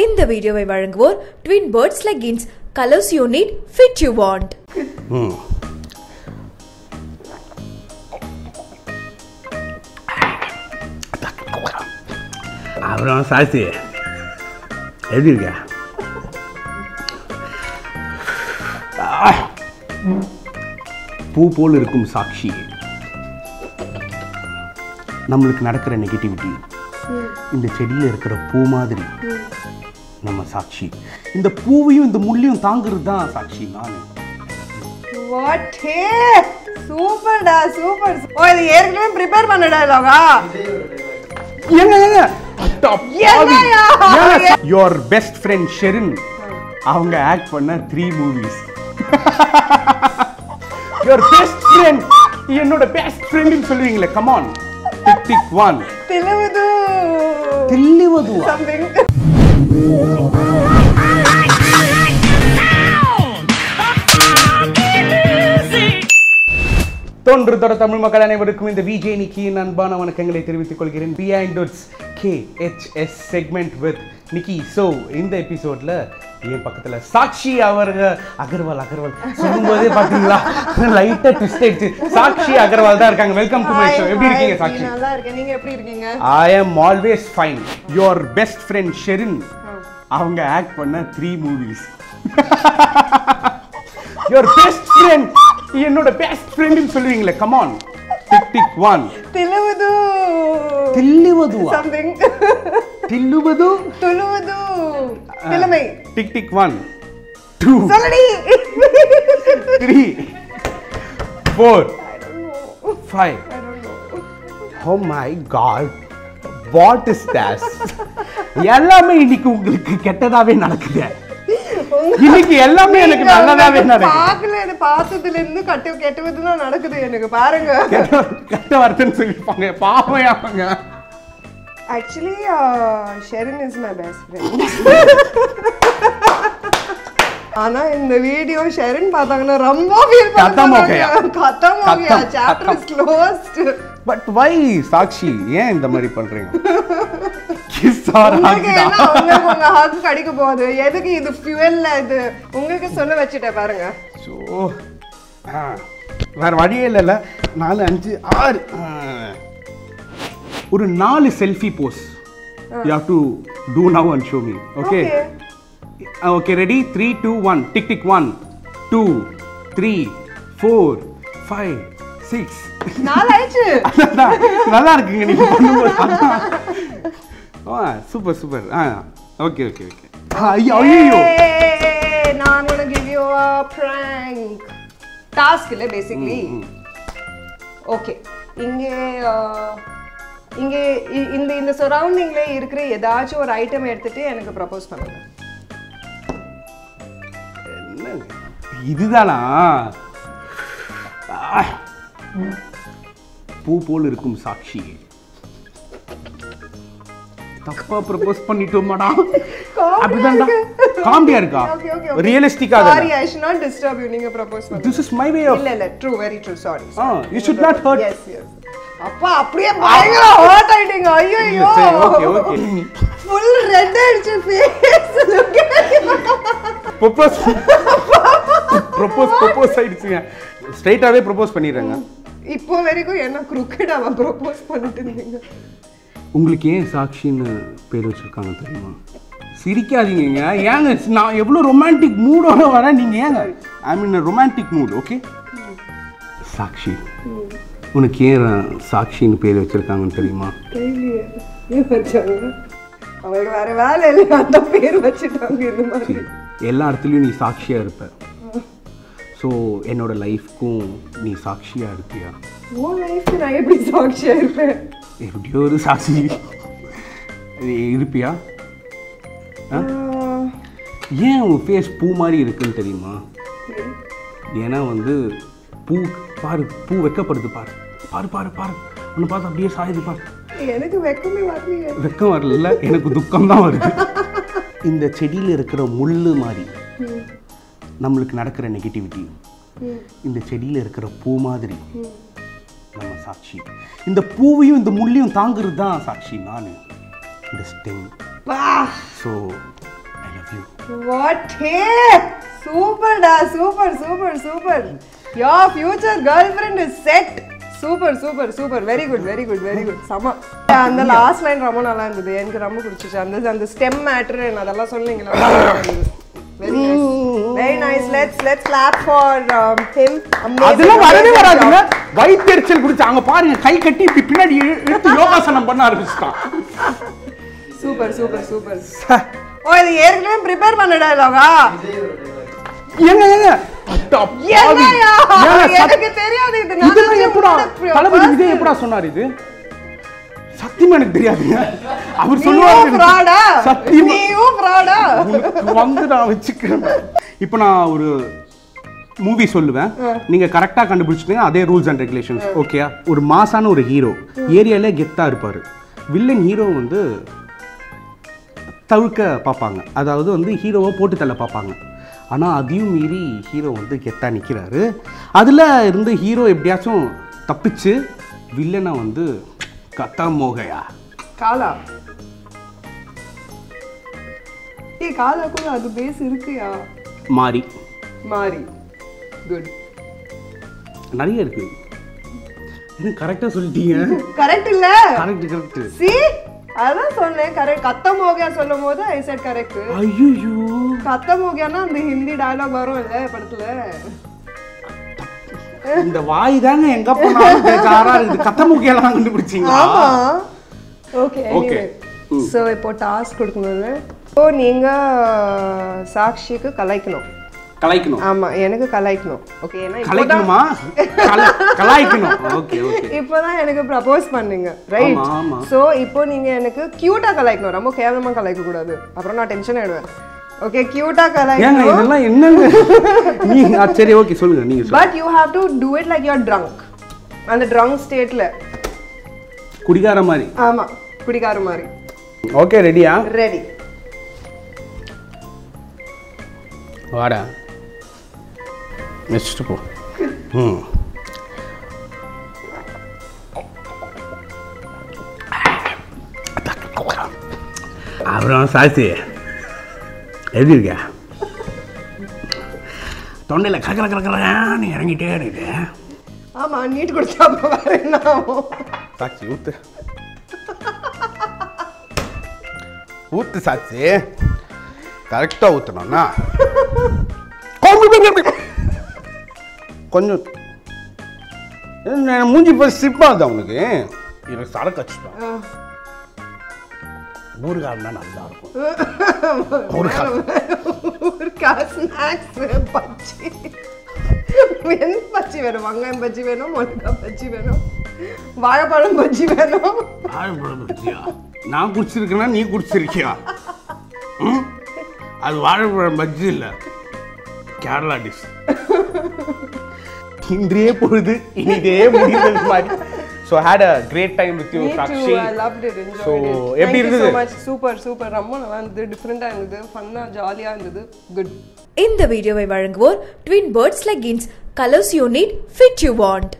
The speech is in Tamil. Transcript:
In the video, I will show twin birds leggings. Colors you need, fit you want. I'm salty. Poo Sakshi. நம்மளுக்கு நடக்கிற நெகட்டிவிட்டி இந்த செடியில இருக்கிற பூ மாதிரி நம்ம சாட்சி இந்த பூவையும் இந்த முள்ளையும் தாங்குறது தான் சாட்சி நான் வாட் ஹே சூப்பர்டா சூப்பர் ஓ இது ஏர்க்ளைம் பிரிபேர் பண்ண டயலாகா your best friend Sherin அவங்க ஆக்ட் பண்ண 3 மூவிஸ் your best friend என்னோட best friend னு சொல்வீங்களே come on Tick one. Thilavudu. Something. Thondrudara Tamil makkal anaivarukkum indha VJ Nikki nanbana vanakangalai therivithukolgiren Behind Dots KHS segment with Nikki. So in the episode la yen pakkathula Sakshi avarga Agarwal solumbodhe pathingala light twist aichu Sakshi Agarwal da irukanga welcome to my show eppadi irkeenga Sakshi nalla irukken neenga eppadi irkeenga I am always fine your best friend Sherin avanga act panna 3 movies your best friend என்னோட பெஸ்ட் ஃப்ரெண்ட்னு சொல்வீங்களே come on tick 1 Thilavudu something Thilavudu திலமை டிக் 1 2 சொல்லடி 3 4 5 I don't know oh my god what is this எல்லாமே இன்னைக்கு உங்களுக்கு கெட்டதாவே நடக்குதே இன்னைக்கு எல்லாமே எனக்கு நல்லதாவே நடக்குது. பாக்கல என்ன பாத்ததுல இருந்து கட்ட கெட்டதுனா நடக்குது எனக்கு பாருங்க. கட்ட வரதுன்னு சொல்லிப்பாங்க. பாவையாங்க. Actually Sherin is my best friend. ஆனா இந்த வீடியோ Sherin பார்த்தாங்கனா ரொம்ப ஃபீல் பண்ணுவாங்க. கத்தமோகயா. Chapter is closed. But why Sakshi ஏன் இந்த மாதிரி பண்றீங்க? உங்களுக்கு என்ன உங்களுக்கு உங்க ஹார்ட் கடிக்க போகுது எதுக்கு இது ஃபியூயல்ல இது உங்களுக்கு சொல்ல வச்சிட்ட பாருங்க சோ வேற வழியே இல்லல 4 5 6 ஒரு 4 selfie pose you have to do now and show me okay okay ready 3 2 1 tick tick 1 2 3 4 5 6 நாளைச்சு நல்லா இருக்குங்க நீங்க பண்ணுங்க Oh, super, super. Okay. Yay! Now I'm gonna give you a prank. Task, basically. Okay. In the surrounding, an item and propose pannunga. இதுதானா பூ போல் இருக்கும் சாட்சி தப்பா ப்ரோபோஸ் பண்ணிட்டோம் மடா அப்படிதான்டா காம்பியா இருக்கா ஓகே ஓகே ரியலிஸ்டிக்கா தான் sorry I should not disturb you நீங்க ப்ரோபோஸ் பண்ணு this is my way of இல்ல true very true sorry you should not hurt yes அப்பா அப்படியே பயங்கர ஹர்ட் ஆயிடுங்க ஐயோ ஓகே full red ஆயிடுச்சு face look at ப்ரோபோஸ் ஆயிடுச்சுங்க ஸ்ட்ரைட்டாவே ப்ரோபோஸ் பண்ணிடுறாங்க இப்போ வரைக்கும் என்ன crooked ஆவா ப்ரோபோஸ் பண்ணிட்டு இருக்கீங்க உங்களுக்கு ஏன் சாட்சின்னு பேர் வச்சிருக்காங்க தெரியுமா சிரிக்காதீங்க ஏங்க நான் எவ்வளவு ரொமான்டிக் மூடோட வரேன் நீங்க ஏங்க I mean romantic mood okay Sakshi உங்களுக்கு ஏன் சாட்சின்னு பேர் வச்சிருக்காங்கன்னு தெரியுமா தெரியலையே ஏன் வச்சாங்க அவங்க வேற வேலை இல்ல அந்த பேர் வச்சிட்டாங்க இந்த மாதிரி எல்லா இடத்துலயும் நீ சாட்சியா இருப்ப சோ என்னோட லைஃப்க்கும் நீ சாட்சியா இருப்பியா ஓ லைஃப் நான் எப்படி சாட்சியா இருப்பேன் எப்படியோ ஒரு சாட்சி இருப்பியா ஏன் உன் ஃபேஸ் பூ மாதிரி இருக்குன்னு தெரியுமா ஏன்னா வந்து பூ பாரு பூ வெக்கப்படுது பாரு பாரு பாரு பாரு ஒன்று பார்த்து அப்படியே சாயுது பாரு எனக்கு வெக்கமே வரல வெக்கம் வரல எனக்கு துக்கம்தான் வருது இந்த செடியில் இருக்கிற முள் மாதிரி நம்மளுக்கு நடக்கிற நெகட்டிவிட்டி இந்த செடியில் இருக்கிற பூ மாதிரி நம்ம சாட்சி இந்த பூவையும் இந்த முள்ளையும் தாங்குறது தான் சாட்சி நான் இந்த ஸ்டெம் so you. What? Hey! Super da! Super, super, super! Your future girlfriend is set! Super, super, super. Very good, very good, very good. Sama. And the last line Ramon alla irundhathu. Enakku Ramon pidichichu. And the stem matter enna adalla solningala. Very nice. Very nice. Let's clap for him. Amazing. Adula varane varadilla. Vaitherichal kudichu anga paarenga kai katti ipi pinadi eduthu yogasanam panna arambichita. Super, super, super. Oh, idu yerkave prepare panna dialogue ah. Yenga. என்னையா எனக்கு தெரியாது இது நான் எப்படா தலபதி விஜய் எப்படா சொன்னாரு இது சத்தியமா எனக்கு தெரியாது அவர் சொல்லுவாரு சத்தியமா நீயோ ஃப்ராடா வந்து நான் வெச்சுக்கிறேன் இப்போ நான் ஒரு மூவி சொல்லுவேன் நீங்க கரெக்ட்டா கண்டுபிடிச்சிட்டீங்க அதே ரூல்ஸ் அண்ட் ரெகுலேஷன்ஸ் ஓகேயா ஒரு மாசான ஒரு ஹீரோ ஏரியால கெத்தா இருப்பாரு வில்லன் ஹீரோ வந்து தவுக்க பாப்பாங்க அதாவது வந்து ஹீரோவை போட்டு தள்ள பாப்பாங்க ஆனால் அதையும் மீறி ஹீரோ வந்து கெத்தா நிற்கிறாரு அதில் இருந்து ஹீரோ எப்படியாச்சும் தப்பிச்சு வில்லனை வந்து கத்தா மோகையா காலா ஏ காலா கூட அது பேஸ் இருக்குயா மாறி மாறி குட் நிறைய இருக்கு இது கரெக்டாக சொல்லிட்டீங்க கரெக்ட் இல்லை கரெக்ட் கரெக்ட் சி அதான் சொன்னேன் கரெக்ட் கத்தம் ஹோகயா சொல்லும் போது ஐ செட் கரெக்ட் ஐயோ கத்தம் ஹோகயானா அந்த ஹிந்தி டயலாக் வரும் இல்ல படத்துல இந்த வாய் தாங்க எங்க போனாலும் பேசாரா இது கத்தம் ஹோகயால நான் கண்டுபிடிச்சீங்க ஆமா ஓகே எனிவே சோ இப்போ டாஸ்க் கொடுக்கும்போது சோ நீங்க சாக்ஷிக்கு கலைக்கணும் ஆமா எனக்கு கலைக்கணும் ஓகே ஏனா கலைக்கணுமா கலைக்கணும் ஓகே ஓகே இப்போதான் எனக்கு ப்ரோபோஸ் பண்ணீங்க ரைட் சோ இப்போ நீங்க எனக்கு கியூட்டா கலைக்கணும் ரொம்ப கேவலமா கலைக்க கூடாது அப்புறம் நான் டென்ஷன் ஆயிடுவேன் ஓகே கியூட்டா கலைக்கணும் ஏங்க இதெல்லாம் என்னங்க நீ சரி ஓகே சொல்லுங்க நீங்க சொல்லுங்க but you have to do it like you are drunk அந்த drunk ஸ்டேட்ல குடிகார மாதிரி ஆமா குடிகார மாதிரி ஓகே ரெடியா ரெடி வாடா நெக்ஸ்ட் போ அப்புறம் சாசி எப்படி இருக்க தொண்டையில் கக்கற கலக்கலான்னு இறங்கிட்டே இருக்கு ஆமாம் நீட்டு குடிச்சா அப்புறம் சாட்சி ஊத்து ஊத்து சாட்சி கரெக்டாக ஊற்றணும்னா கொஞ்சம் மூஞ்சி போய் ஸ்டிப்பாகுது அவனுக்கு எனக்கு சட கச்சிட்டான் ஊறுகாலம்னா நல்லா இருக்கும் பச்சி வேணும் வெங்காயம் பச்சி வேணும் மிளகாய் பச்சி வேணும் வாழைப்பழம் பச்சி வேணும் வாழைப்பழம் பச்சியா நான் குடிச்சிருக்கேன்னா நீ குடிச்சிருக்கியா அது வாழைப்பழம் பஜ்ஜி இல்லை கேரளா டிஷ் இன்றைய பொழுது இனிதே முடிந்தது மாதிரி so I had a great time with you Sakshi I loved it enjoyed so எப்படி இருந்துது super super ரொம்ப நல்லா இருந்துது டிஃபரண்டா இருந்துது ஃபன்னா ஜாலியா இருந்துது good இந்த வீடியோவை வழங்குவோர் Twin Birds Leggings colors you need fit you want